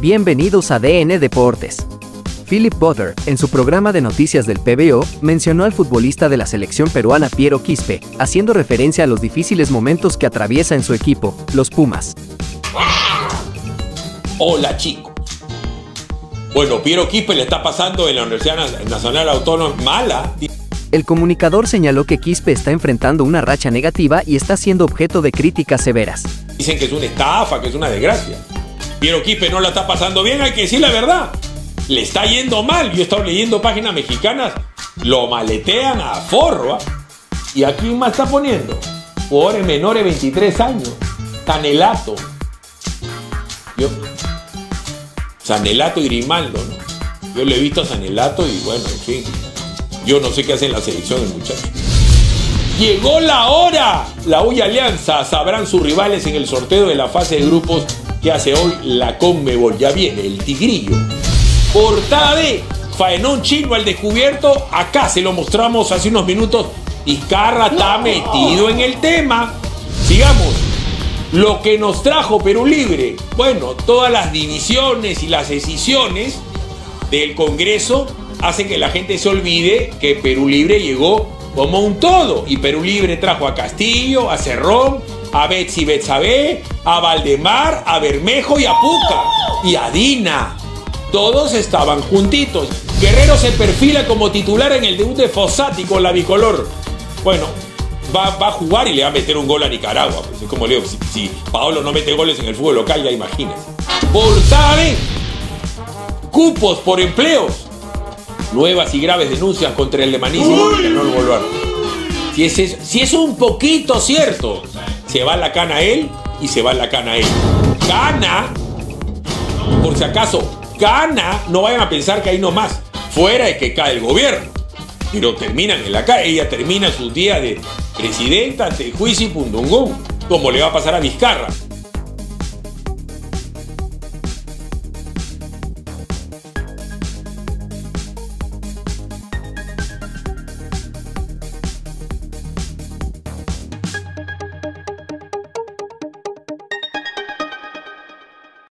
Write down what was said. Bienvenidos a DN Deportes. Phillip Butter, en su programa de noticias del PBO, mencionó al futbolista de la selección peruana Piero Quispe, haciendo referencia a los difíciles momentos que atraviesa en su equipo, los Pumas. Hola chicos. Bueno, Piero Quispe le está pasando en la Universidad Nacional Autónoma mala. El comunicador señaló que Quispe está enfrentando una racha negativa y está siendo objeto de críticas severas. Dicen que es una estafa, que es una desgracia. Piero Quispe no la está pasando bien, hay que decir la verdad. Le está yendo mal. Yo he estado leyendo páginas mexicanas, lo maletean a forro. ¿Y a quién más está poniendo? Jugadores menores de 23 años. Sanelato. Sanelato y Grimaldo, ¿no? Yo le he visto a Sanelato y bueno, en fin. Yo no sé qué hace en la selección el muchacho. ¡Llegó la hora! La U y Alianza sabrán sus rivales en el sorteo de la fase de grupos que hace hoy la Conmebol. Ya viene el tigrillo. Portada de faenón chino al descubierto. Acá se lo mostramos hace unos minutos. Vizcarra está metido en el tema. Sigamos. Lo que nos trajo Perú Libre. Bueno, todas las divisiones y las decisiones del Congreso hacen que la gente se olvide que Perú Libre llegó como un todo. Y Perú Libre trajo a Castillo, a Cerrón, a Betsy Betsabé, a Valdemar, a Bermejo y a Puca. Y a Dina. Todos estaban juntitos. Guerrero se perfila como titular en el debut de Fossati con la bicolor. Bueno, va a jugar y le va a meter un gol a Nicaragua. Pues es como le digo, si Paolo no mete goles en el fútbol local, ya imagínense. Portada B. Cupos por empleos. Nuevas y graves denuncias contra el lemanísimo Nicanor Boluarte. Si es un poquito cierto, se va la cana él y se va la cana él. Cana, por si acaso. Gana, no vayan a pensar que ahí nomás, fuera de que cae el gobierno, pero terminan en la calle. Ella termina sus días de presidenta ante el juicio y pundungún, como le va a pasar a Vizcarra.